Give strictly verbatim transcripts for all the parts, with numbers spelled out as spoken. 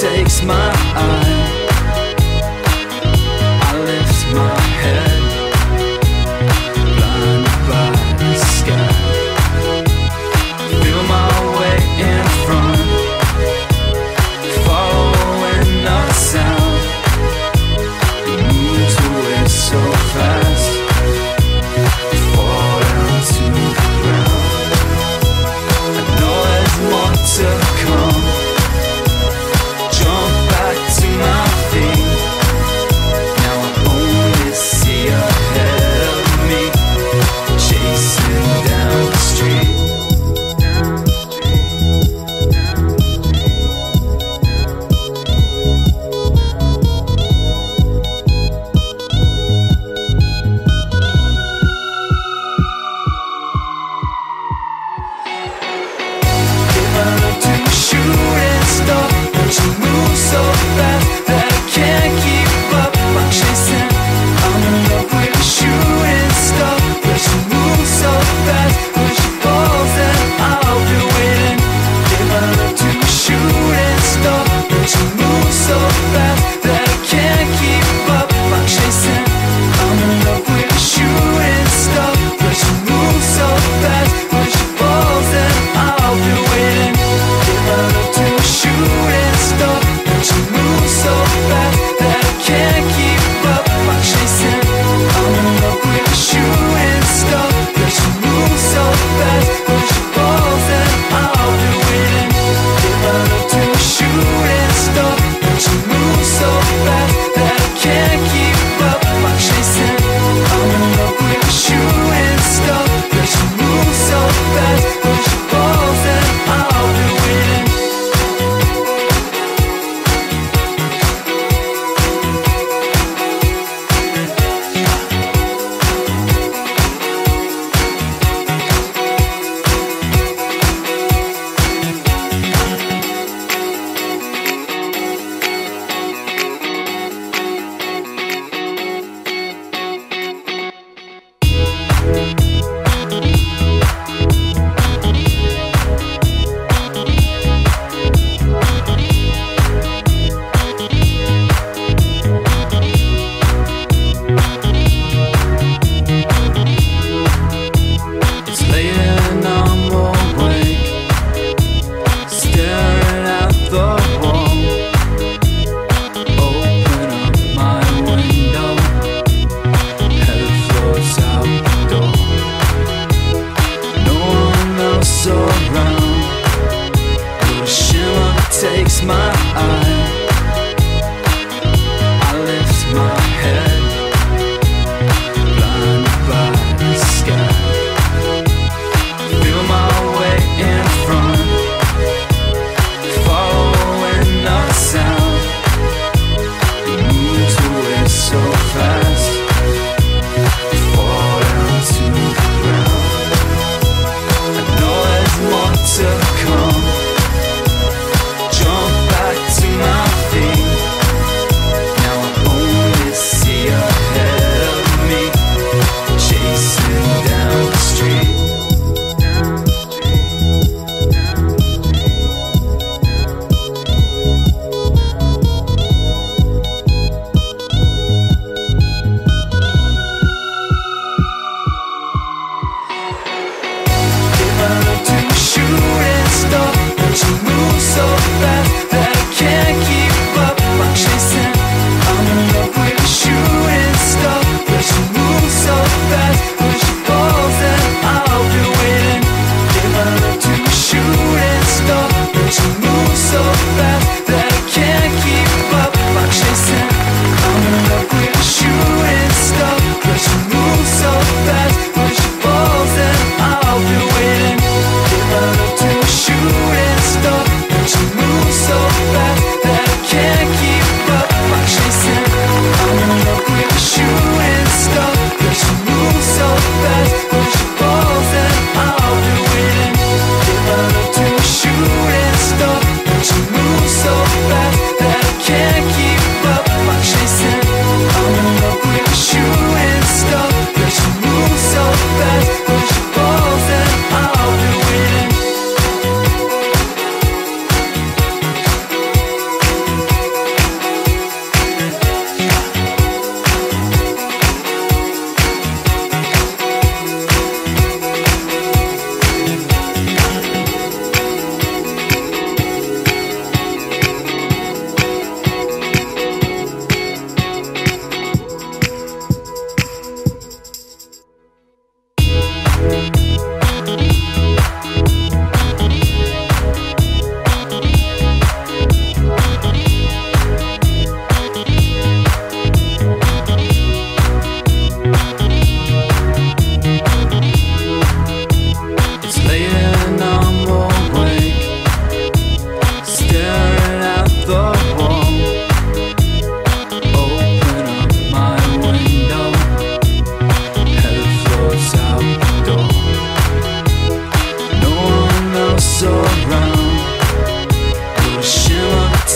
Takes my eye, I lift my head, blinded by the sky. Feel my way in front, following the sound. It moves away so fast, you fall down to the ground. I know there's more to come. Don't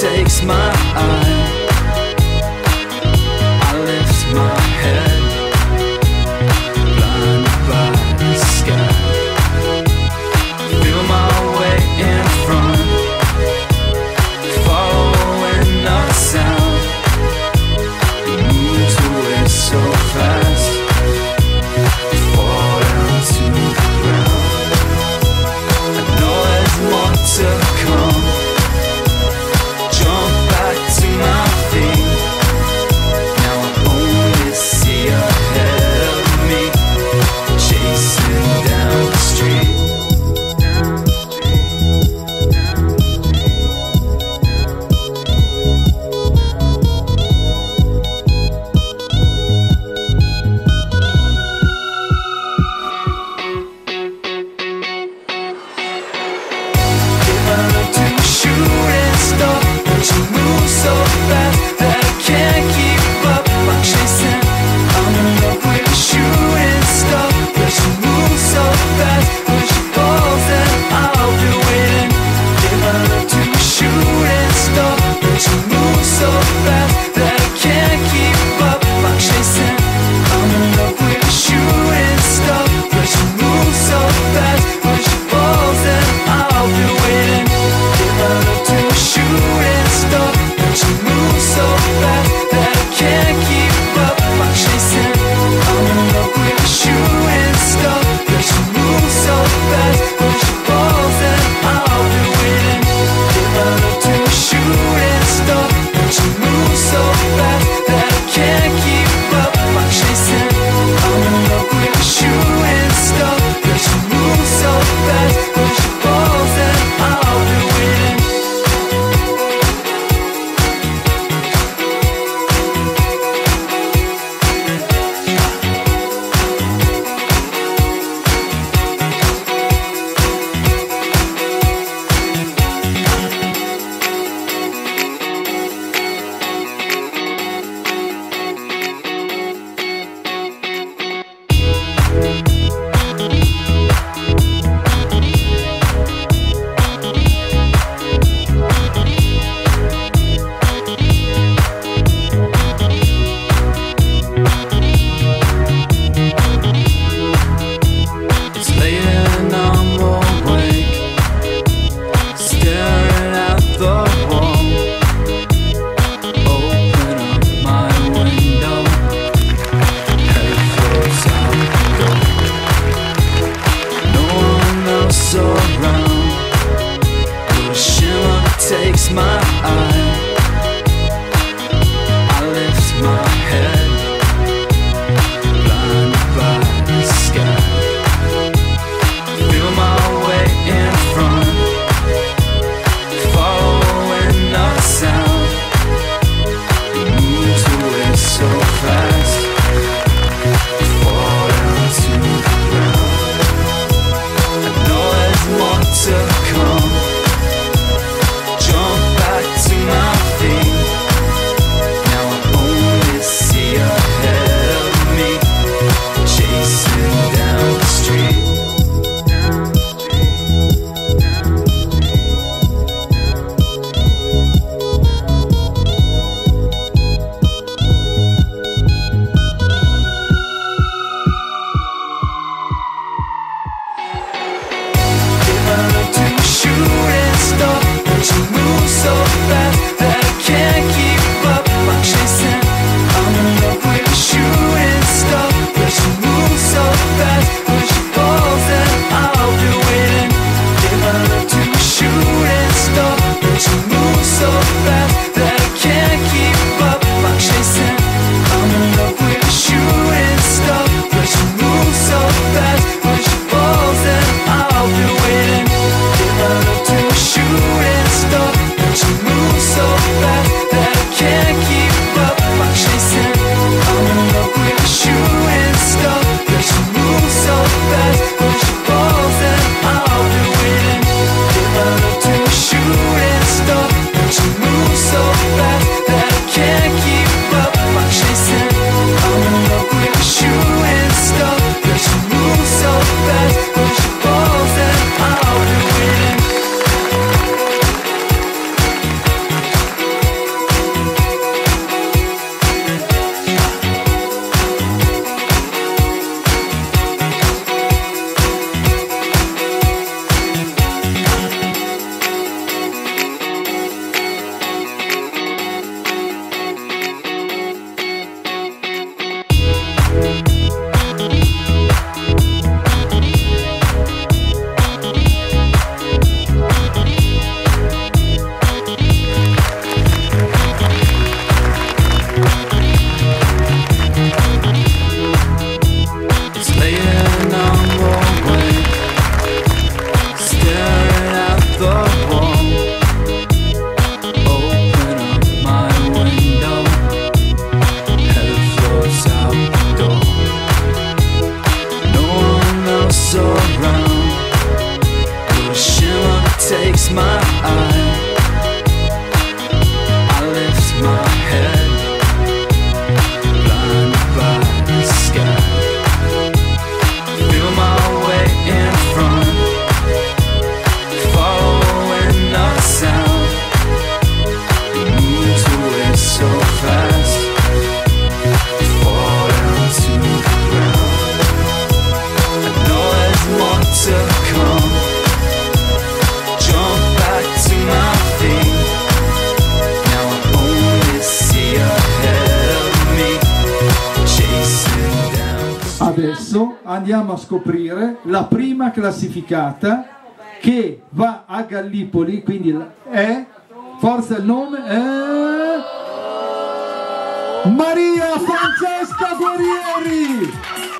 Takes my eye, I lift my head, blinded by the sky. Feel my way in front, following the sound. It moves away so fast, I fall down to the ground. I know there's more to come. Go. adesso andiamo a scoprire la prima classificata che va a Gallipoli, quindi è, forza il nome, è Maria Francesca Guerrieri.